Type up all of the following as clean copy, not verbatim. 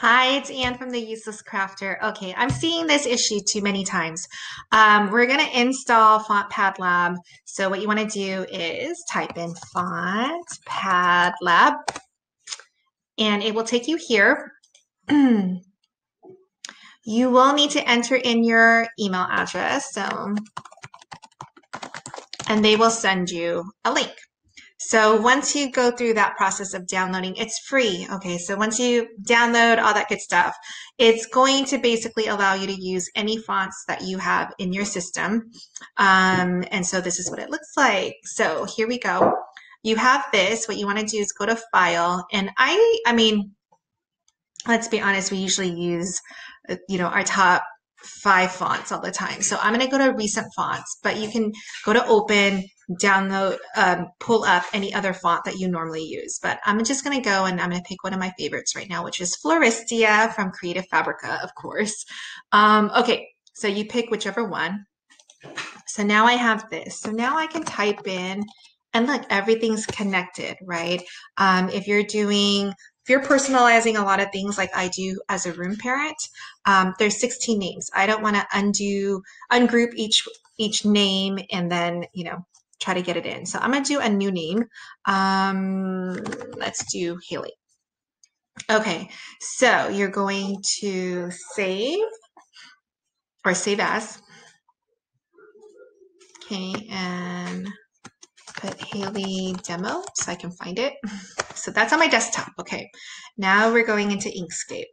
Hi, it's Anne from The Useless Crafter. Okay, I'm seeing this issue too many times. We're going to install FontPad Lab. So what you want to do is type in FontPad Lab, and it will take you here. You will need to enter in your email address, and they will send you a link. So once you go through that process of downloading, it's free. Okay, so once you download all that good stuff, it's going to basically allow you to use any fonts that you have in your system. And so this is what it looks like. So here we go. You have this. What you want to do is go to File. And I mean, let's be honest, we usually use, you know, our top 5 fonts all the time. So I'm going to go to Recent Fonts, but you can go to Open, download, pull up any other font that you normally use. But I'm just going to go and I'm going to pick one of my favorites right now, which is Floristia from Creative Fabrica, of course. Okay, so you pick whichever one. So now I have this. So now I can type in, and look, everything's connected, right? If you're personalizing a lot of things like I do as a room parent, there's 16 names. I don't want to ungroup each name and then, you know, try to get it in. So I'm going to do a new name. Let's do Haley. Okay, so you're going to save or save as. Okay, and put Haley demo so I can find it. So that's on my desktop. Okay, now we're going into Inkscape.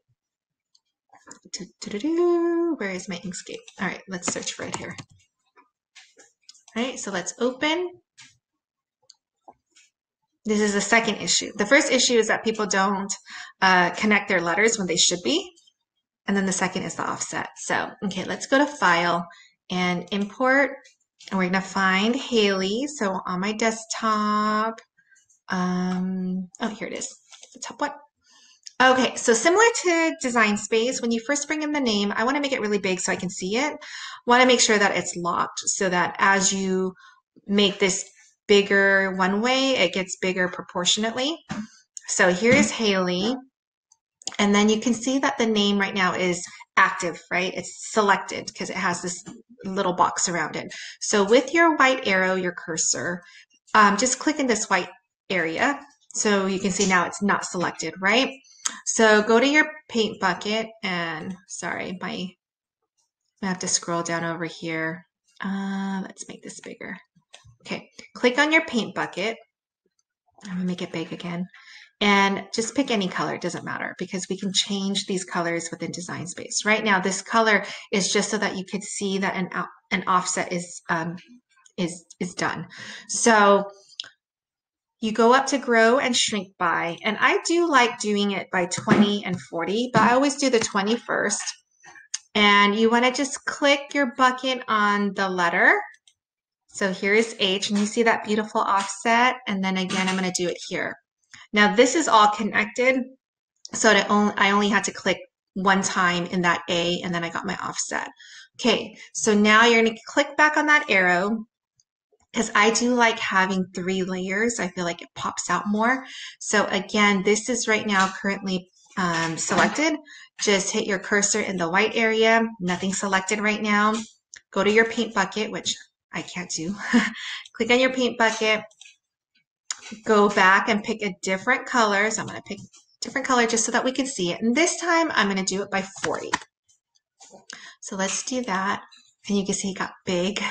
Where is my Inkscape? All right, let's search for it here. All right, so let's open. This is the second issue. The first issue is that people don't connect their letters when they should be. And then the second is the offset. So, okay, let's go to File and Import. And we're going to find Haley. So on my desktop, oh, here it is, the top one. Okay, so similar to Design Space, when you first bring in the name, I want to make it really big so I can see it. Want to make sure that it's locked so that as you make this bigger one way, it gets bigger proportionately. So here is Haley. And then you can see that the name right now is active, right? It's selected because it has this little box around it. So with your white arrow, your cursor, just click in this white area. So you can see now it's not selected, right? So go to your paint bucket and, sorry, I have to scroll down over here. Let's make this bigger. Okay, click on your paint bucket. I'm gonna make it big again. And just pick any color, it doesn't matter, because we can change these colors within Design Space. Right now, this color is just so that you could see that an offset is done. So you go up to Grow and Shrink By, and I do like doing it by 20 and 40, but I always do the 20 first. And you want to just click your bucket on the letter. So here is H, and you see that beautiful offset. And then again, I'm going to do it here. Now this is all connected, so that I only had to click one time in that A, and then I got my offset. Okay, so now you're going to click back on that arrow, because I do like having 3 layers. I feel like it pops out more. So again, this is right now currently selected. Just hit your cursor in the white area. Nothing selected right now. Go to your paint bucket, which I can't do. Click on your paint bucket. Go back and pick a different color. So I'm going to pick a different color just so that we can see it. And this time I'm going to do it by 40. So let's do that. And you can see it got big.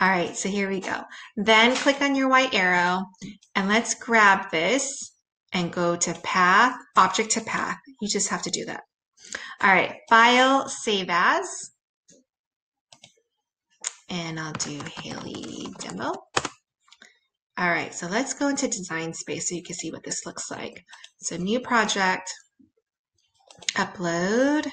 All right, so here we go. Then click on your white arrow and let's grab this and go to Path, Object to Path. You just have to do that. All right, File, Save As. And I'll do Haley Demo. All right, so let's go into Design Space so you can see what this looks like. So new project, upload,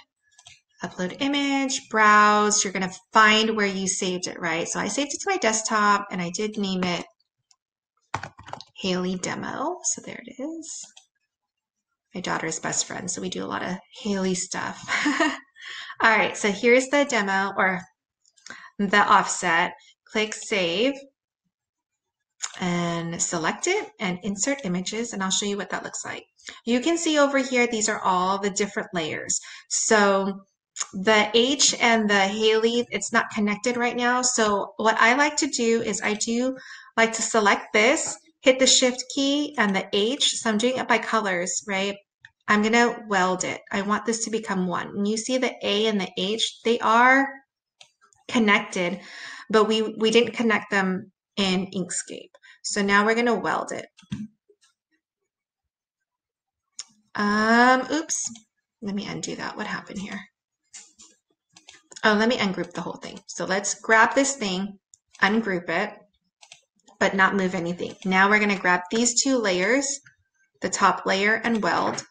upload image, browse. You're gonna find where you saved it, right? So I saved it to my desktop and I did name it Haley Demo. So there it is. My daughter's best friend. So we do a lot of Haley stuff. All right, so here's the demo or the offset. Click Save and select it and insert images, and I'll show you what that looks like. You can see over here, these are all the different layers. So the H and the Haley, it's not connected right now. So what I like to do is I do like to select this, hit the shift key and the H. So I'm doing it by colors, right? I'm going to weld it. I want this to become one. And you see the A and the H, they are connected, but we didn't connect them in Inkscape. So now we're going to weld it. Oops, let me undo that. What happened here? Oh, let me ungroup the whole thing. So let's grab this thing, ungroup it, but not move anything. Now we're going to grab these two layers, the top layer and weld.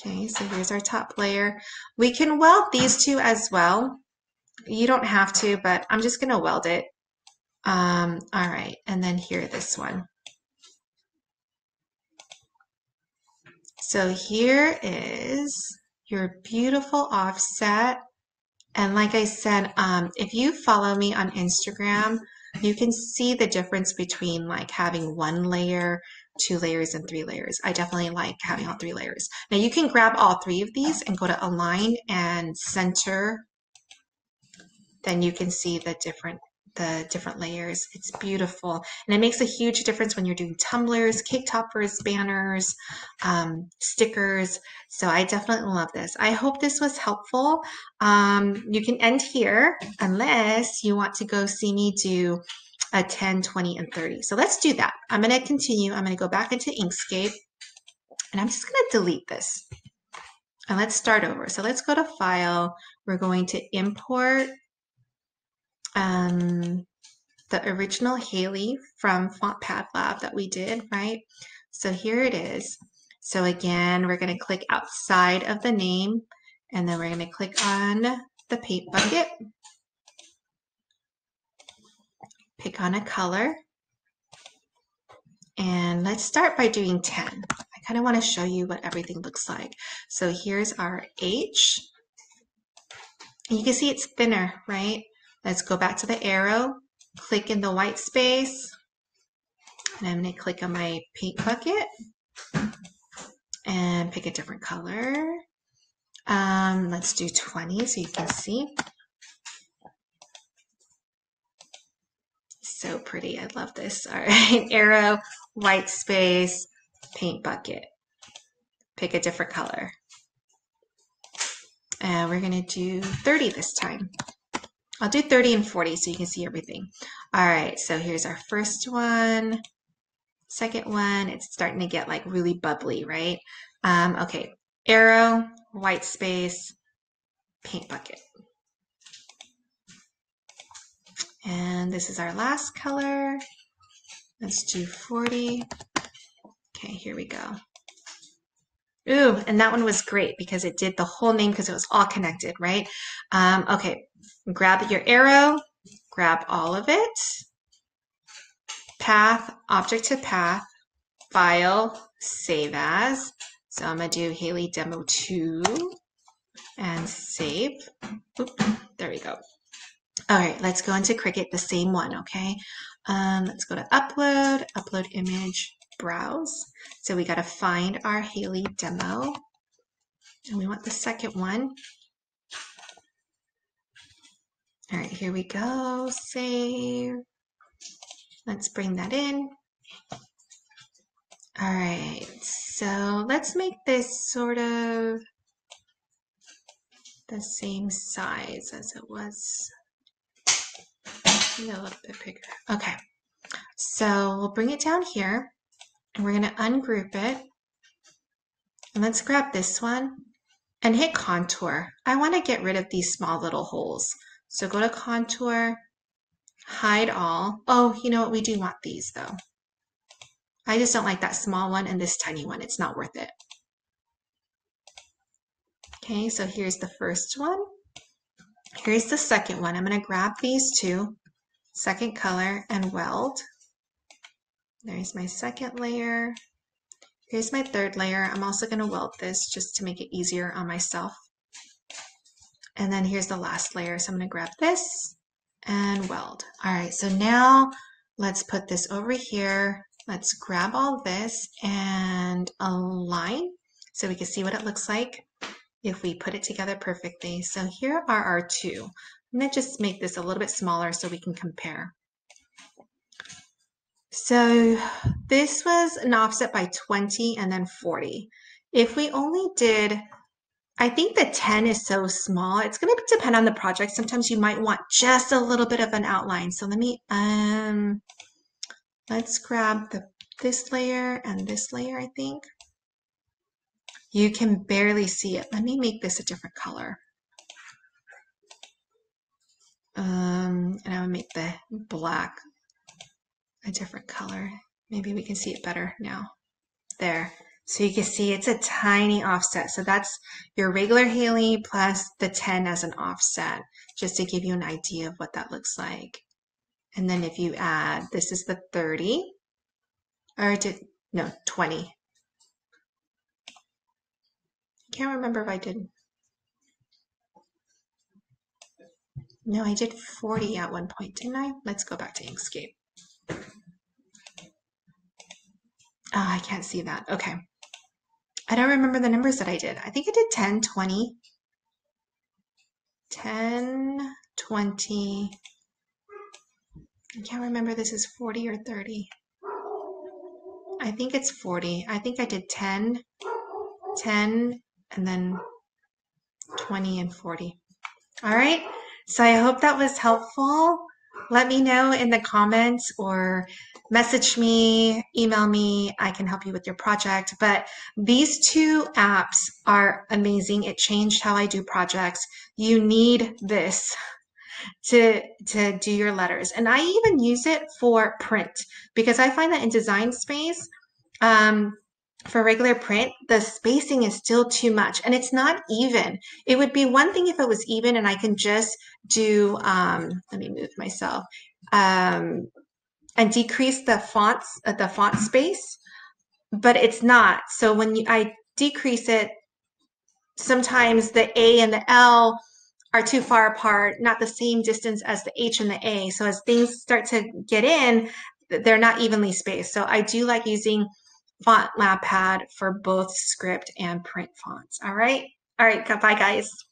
Okay, so here's our top layer. We can weld these two as well. You don't have to, but I'm just going to weld it. All right, and then here, this one. So here is your beautiful offset. And like I said, if you follow me on Instagram, you can see the difference between like having one layer, two layers, and three layers. I definitely like having all three layers. Now you can grab all three of these and go to align and center. Then you can see the different layers. It's beautiful. And it makes a huge difference when you're doing tumblers, cake toppers, banners, stickers. So I definitely love this. I hope this was helpful. You can end here unless you want to go see me do a 10, 20, and 30. So let's do that. I'm going to continue. I'm going to go back into Inkscape and I'm just going to delete this. And let's start over. So let's go to File. We're going to import the original Haley from FontLab Pad that we did, right? So here it is. So again, we're going to click outside of the name, and then we're going to click on the paint bucket. Pick on a color. And let's start by doing 10. I kind of want to show you what everything looks like. So here's our H. And you can see it's thinner, right? Let's go back to the arrow, click in the white space, and I'm going to click on my paint bucket and pick a different color. Let's do 20 so you can see. So pretty. I love this. All right. Arrow, white space, paint bucket. Pick a different color. And we're going to do 30 this time. I'll do 30 and 40 so you can see everything. All right, so here's our first one, second one. It's starting to get like really bubbly, right? Okay, arrow, white space, paint bucket. And this is our last color. Let's do 40. Okay, here we go. Ooh, and that one was great because it did the whole name because it was all connected, right? Okay, grab your arrow, grab all of it. Path, object to path, file, save as. So I'm going to do Haley Demo 2 and save. Oop, there we go. All right, let's go into Cricut, the same one, okay? Let's go to upload, upload image. Browse. So we got to find our Haley demo and we want the second one. All right, here we go. Save. Let's bring that in. All right, so let's make this sort of the same size as it was. Maybe a little bit bigger. Okay, so we'll bring it down here. And we're going to ungroup it. And let's grab this one and hit contour. I want to get rid of these small little holes. So go to contour, hide all. Oh, you know what? We do want these though. I just don't like that small one and this tiny one. It's not worth it. Okay, so here's the first one. Here's the second one. I'm going to grab these two, second color, and weld. There's my second layer. Here's my third layer. I'm also going to weld this just to make it easier on myself. And then here's the last layer. So I'm going to grab this and weld. All right, so now let's put this over here Let's grab all this and align so we can see what it looks like if we put it together perfectly. So here are our two. I'm going to just make this a little bit smaller so we can compare. So this was an offset by 20 and then 40. If we only did, I think the 10 is so small. It's going to depend on the project. Sometimes you might want just a little bit of an outline. So let me, let's grab this layer and this layer, I think. You can barely see it. Let me make this a different color. And I would make the black a different color. Maybe we can see it better now. There. So you can see it's a tiny offset. So that's your regular Haley plus the 10 as an offset, just to give you an idea of what that looks like. And then if you add, this is the 30, or did, no, 20. I can't remember if I did. No, I did 40 at one point, didn't I? Let's go back to Inkscape. Oh, I can't see that. Okay. I don't remember the numbers that I did. I think I did 10, 20. 10, 20. I can't remember this is 40 or 30. I think it's 40. I think I did 10, 10, and then 20 and 40. All right. So I hope that was helpful. Let me know in the comments or message me, email me. I can help you with your project. But these two apps are amazing. It changed how I do projects. You need this to do your letters. And I even use it for print because I find that in Design Space, for regular print, the spacing is still too much and it's not even. It would be one thing if it was even and I can just do, let me move myself, and decrease the fonts, the font space, but it's not. So when I decrease it, sometimes the A and the L are too far apart, not the same distance as the H and the A. So as things start to get in, they're not evenly spaced. So I do like using FontLab Pad for both script and print fonts. All right. All right. Bye, guys.